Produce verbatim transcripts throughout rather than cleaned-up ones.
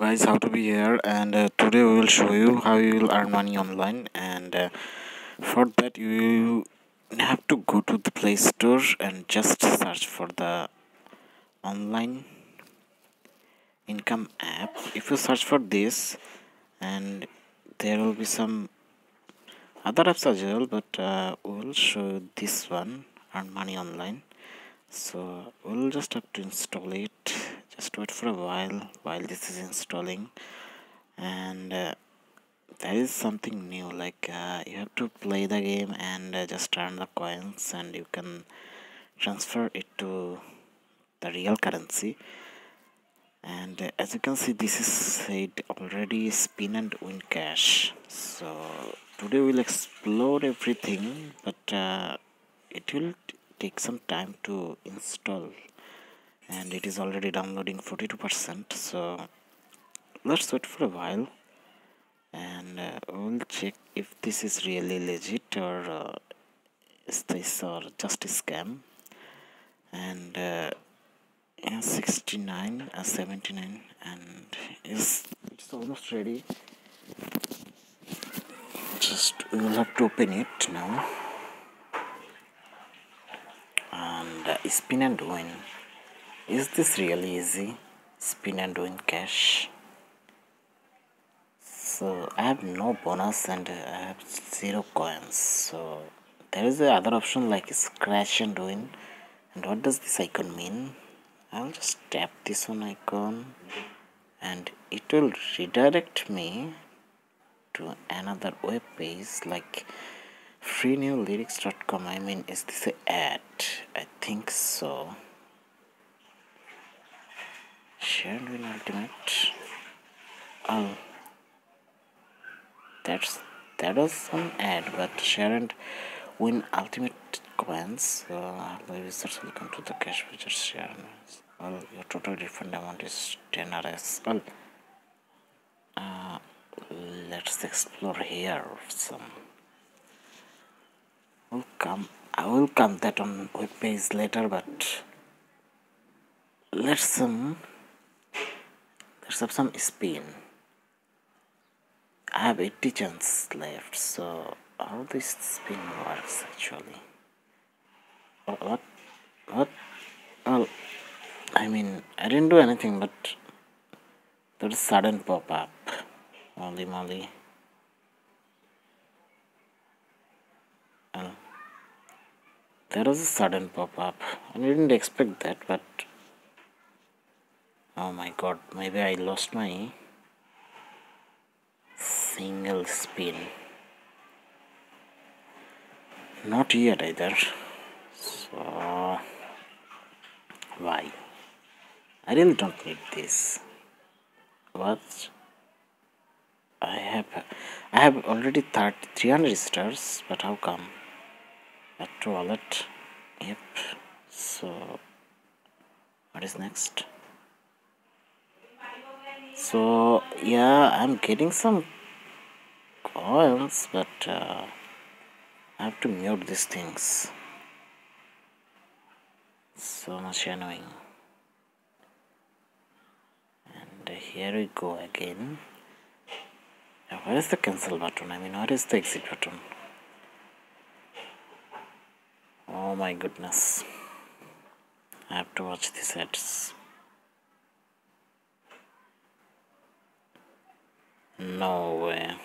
Guys, how to be here, and uh, today we will show you how you will earn money online. And uh, for that you have to go to the Play Store and just search for the online income app. If you search for this, and there will be some other apps as well, but uh, we will show this one, Earn Money Online. So we'll just have to install it. Just wait for a while while this is installing. And uh, that is something new, like uh, you have to play the game and uh, just earn the coins, and you can transfer it to the real currency. And uh, as you can see, this is said already, spin and win cash. So today we'll explore everything, but uh, it will take some time to install, and it is already downloading forty-two percent. So let's wait for a while, and uh, we'll check if this is really legit, or uh, is this or just a scam. And uh, yeah, sixty-nine or uh, seventy-nine, and is it's almost ready. Just we'll have to open it now. And uh, spin and win. Is this really easy? Spin and win cash. So I have no bonus and uh, I have zero coins. So there is the other option like scratch and win. And what does this icon mean? I'll just tap this one icon, and it will redirect me to another web page like free new lyrics dot com. I mean, is this an ad? I think so. Share and win ultimate. Oh, that's that was an ad, but share and win ultimate coins. Uh, the users will come to the Cash Baj share. Well, your total refund amount is ten R S. Well, uh, let's explore here some. Will come. I will come that on web page later, but let's um let's have some spin. I have eighty chance left, so how this spin works actually? Or what? What? Well, I mean, I didn't do anything, but there's a sudden pop up. Holy moly. There was a sudden pop-up. I didn't expect that, but oh my god, maybe I lost my single spin. Not yet either. So why? I really don't need this. What? I have I have already three hundred stars, but how come? Back to wallet. Yep. So what is next? So yeah, I'm getting some coins, but uh, I have to mute these things. So much annoying. And uh, here we go again. Now, where is the cancel button? I mean, where is the exit button? Oh my goodness, I have to watch these ads. No way.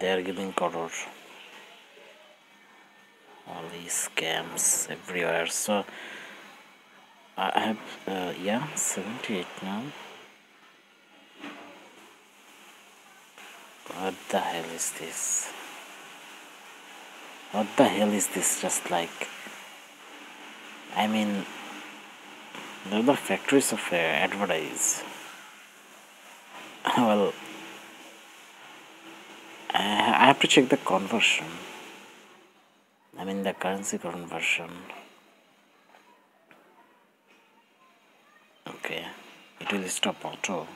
They are giving color. All these scams everywhere. So I have uh, yeah, seventy-eight now. What the hell is this? What the hell is this? Just like, I mean, they're the factories of uh, advertise. Well, I have to check the conversion. I mean the currency conversion. Okay, it will stop auto.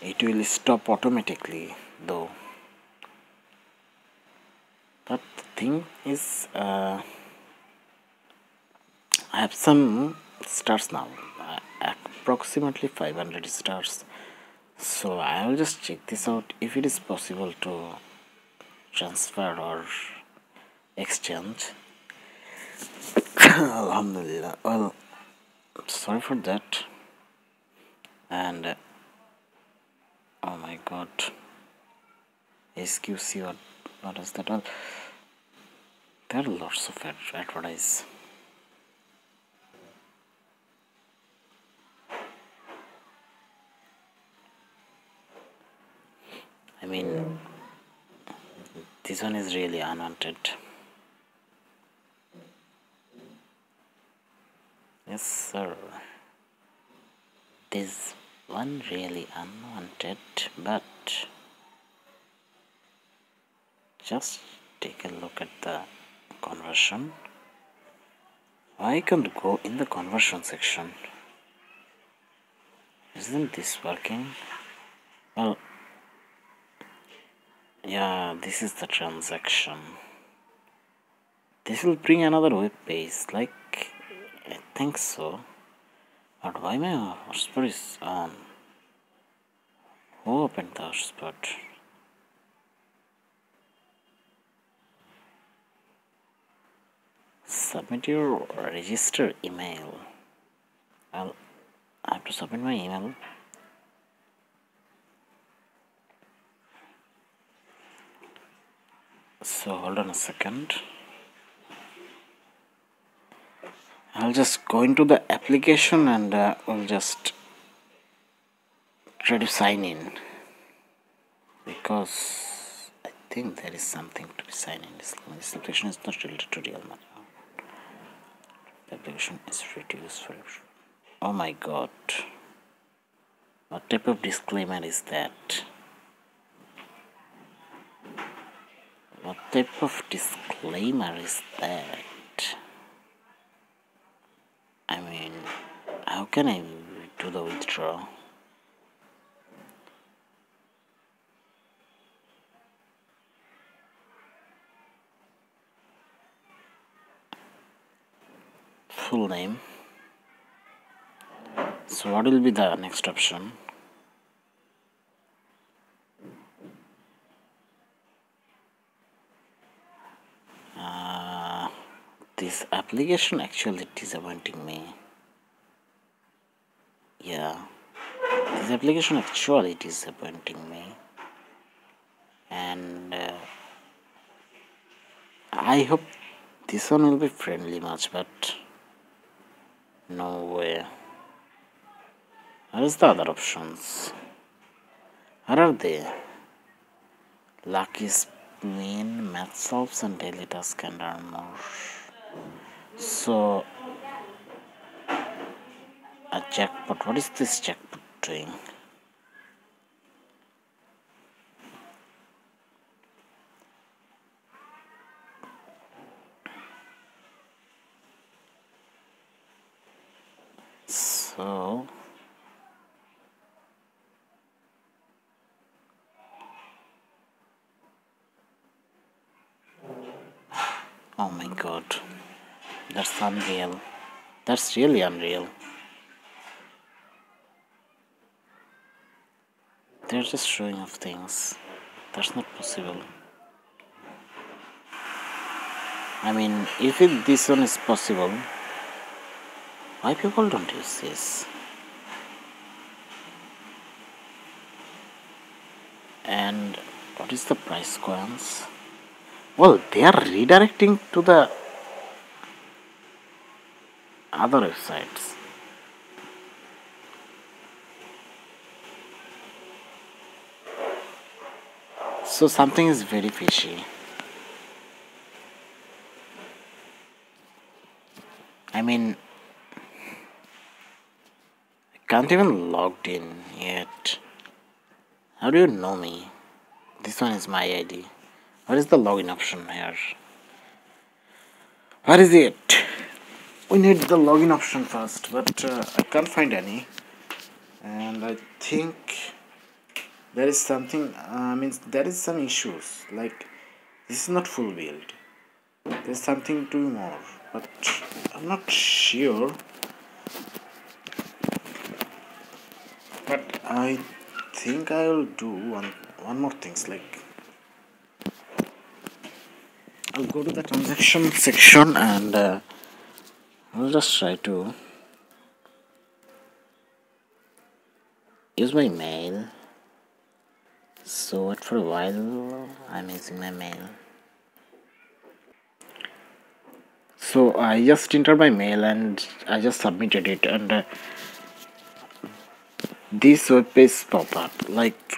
It will stop automatically though. But the thing is, uh, I have some stars now. I, approximately five hundred stars. So I will just check this out if it is possible to transfer or exchange. Alhamdulillah. Well, sorry for that. And uh, oh my god, S Q C or what is that all? There are lots of ad advertise. I mean, this one is really unwanted. Yes, sir. This one really unwanted, but just take a look at the conversion. I can go in the conversion section. Isn't this working? Well, yeah, this is the transaction. This will bring another web page, like I think so. But why my hotspot is on? Who opened the hotspot? Submit your register email. I'll I have to submit my email. So hold on a second. I'll just go into the application and uh, I'll just try to sign in, because I think there is something to be signed in. This, this application is not related to real money. The application is free to use for. Oh my god, what type of disclaimer is that? What type of disclaimer is that? I mean, how can I do the withdrawal? Full name. So what will be the next option? This application actually disappointing me. Yeah, this application actually disappointing me, and uh, I hope this one will be friendly much, but no way. What is the other options? What are they? Lucky Spin, MathSolves, and Deletas can earn more. So, a jackpot. What is this jackpot doing? So, oh my god. That's unreal. That's really unreal. They're just showing off things. That's not possible. I mean, if it, this one is possible, why people don't use this? And what is the price coins? Well, they are redirecting to the other websites. So something is very fishy. I mean, I can't even logged in yet. How do you know me? This one is my I D. What is the login option here? What is it? We need the login option first, but uh, I can't find any, and I think there is something. Uh, I mean, there is some issues. Like, this is not full build. There's something to more, but I'm not sure. But I think I will do one one more things, like I'll go to the transaction section and uh, I'll just try to use my mail. So for a while I'm using my mail. So I just entered my mail and I just submitted it, and uh, this web page pop up like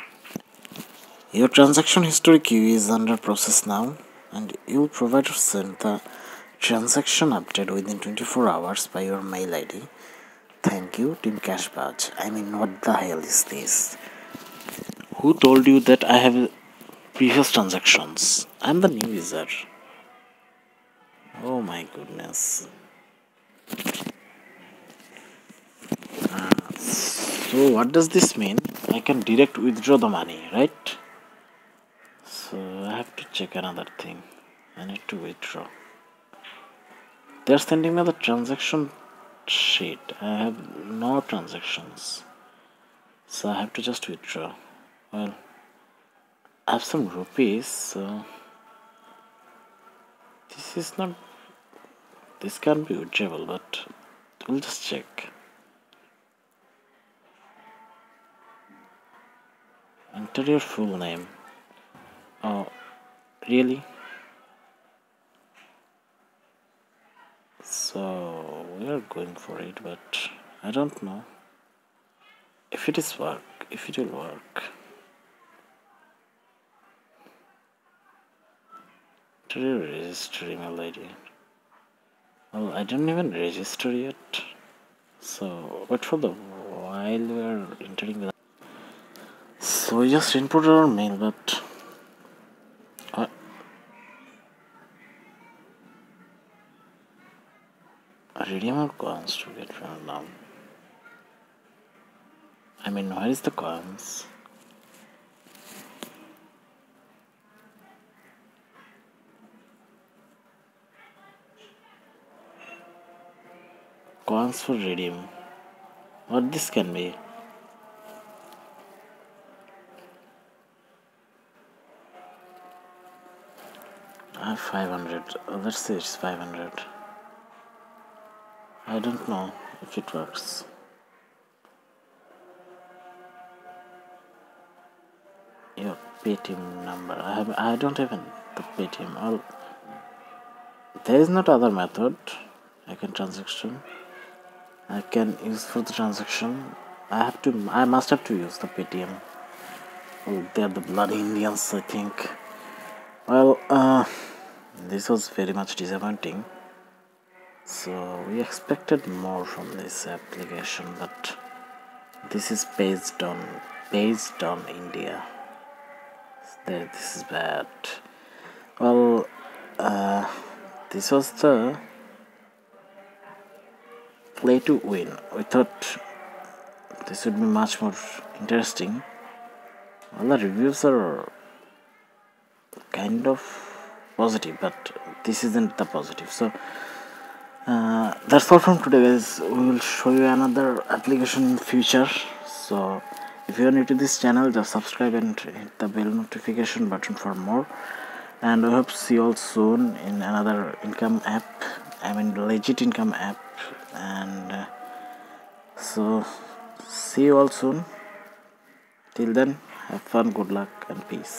your transaction history queue is under process now, and you will provide to send the transaction update within twenty-four hours by your mail I D. Thank you, Team Cash Baj. I mean, what the hell is this? Who told you that I have previous transactions? I'm the new user. Oh my goodness. Uh, so what does this mean? I can direct withdraw the money, right? So I have to check another thing. I need to withdraw. They are sending me the transaction sheet. I have no transactions. So I have to just withdraw. Well, I have some rupees, so this is not... this can't be withdrawable, but we'll just check. Enter your full name. Oh, really? So we are going for it, but I don't know if it is work, if it will work. Enter your register email I D. Well, I don't even register yet, so wait for the while we are entering the... So we just input our mail, but uh, redeem our coins to get from now. I mean, where is the coins? Coins for redeem. What this can be? I have five hundred. Let's say it's five hundred. I don't know if it works. Your ptm number. I have. I don't even the ptm. I'll, there is not other method. I can transaction. I can use for the transaction. I have to. I must have to use the ptm. Oh, they are the bloody Indians, I think. Well, uh, this was very much disappointing. So we expected more from this application, but this is based on based on India. This is bad. Well, uh, this was the play to win. We thought this would be much more interesting. All the reviews are kind of positive, but this isn't the positive. So uh, that's all from today, guys. We will show you another application in future. So if you are new to this channel, just subscribe and hit the bell notification button for more, and I hope to see you all soon in another income app. I mean legit income app. And uh, so see you all soon. Till then, have fun, good luck, and peace.